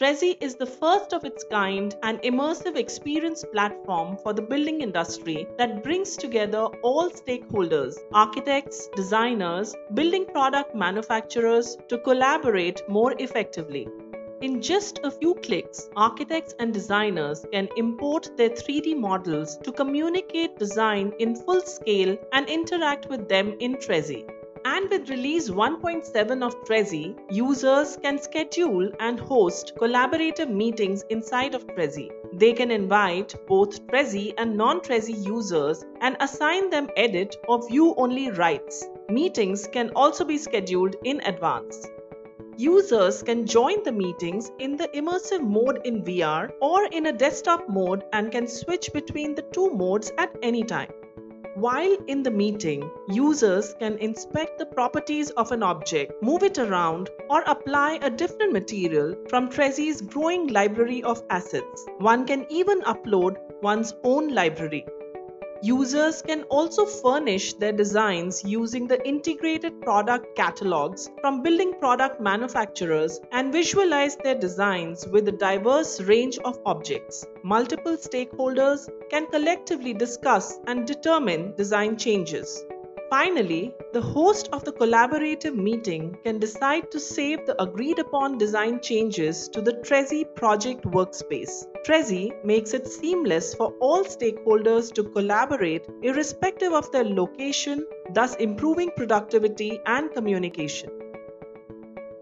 Trezzi is the first of its kind and immersive experience platform for the building industry that brings together all stakeholders, architects, designers, building product manufacturers to collaborate more effectively. In just a few clicks, architects and designers can import their 3D models to communicate design in full scale and interact with them in Trezzi. And with release 1.7 of Trezzi, users can schedule and host collaborative meetings inside of Trezzi. They can invite both Trezzi and non-Trezzi users and assign them edit or view-only rights. Meetings can also be scheduled in advance. Users can join the meetings in the immersive mode in VR or in a desktop mode and can switch between the two modes at any time. While in the meeting, users can inspect the properties of an object, move it around, or apply a different material from Trezzi's growing library of assets. One can even upload one's own library. Users can also furnish their designs using the integrated product catalogs from building product manufacturers and visualize their designs with a diverse range of objects. Multiple stakeholders can collectively discuss and determine design changes. Finally, the host of the collaborative meeting can decide to save the agreed-upon design changes to the Trezzi project workspace. Trezzi makes it seamless for all stakeholders to collaborate irrespective of their location, thus improving productivity and communication.